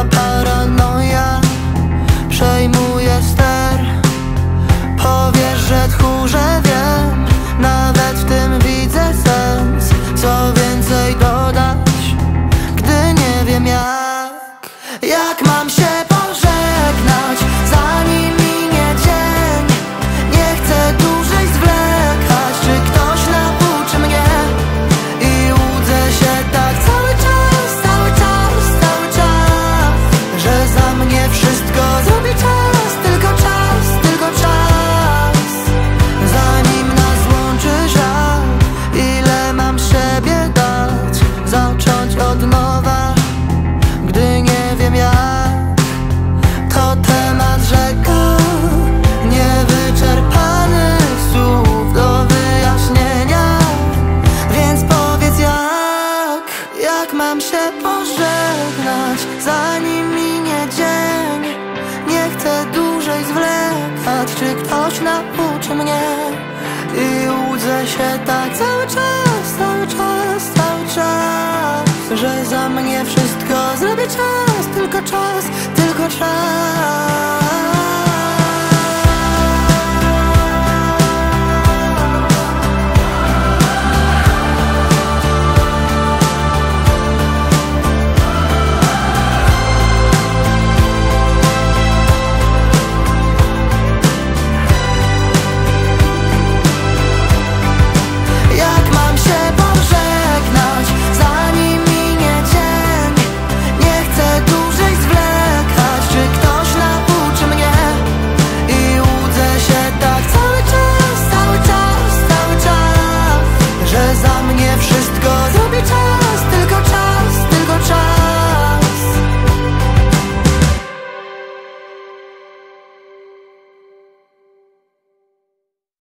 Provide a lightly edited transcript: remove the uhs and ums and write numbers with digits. słaba paranoja przejmuje ster. Powiesz, że tchórze, wiem, nawet w tym widzę sens. Co więcej dodać, gdy nie wiem jak. Jak mam się pożegnać, zanim minie dzień? Nie chcę dłużej zwlekać, czy ktoś nauczy mnie? I łudzę się tak cały czas, cały czas, cały czas, że za mnie wszystko zrobi czas, tylko czas, tylko czas. Zanim nas łączy żal, ile mam siebie dać? Zacząć od nowa, gdy nie wiem jak. Temat rzeka niewyczerpanych słów do wyjaśnienia, więc powiedz jak mam się pożegnać, zanim minie dzień. Nie chcę dłużej zwlekać, czy ktoś nauczy mnie? I łudzę się tak cały czas, cały czas, cały czas, że za mnie wszystko zrobi czas, tylko czas.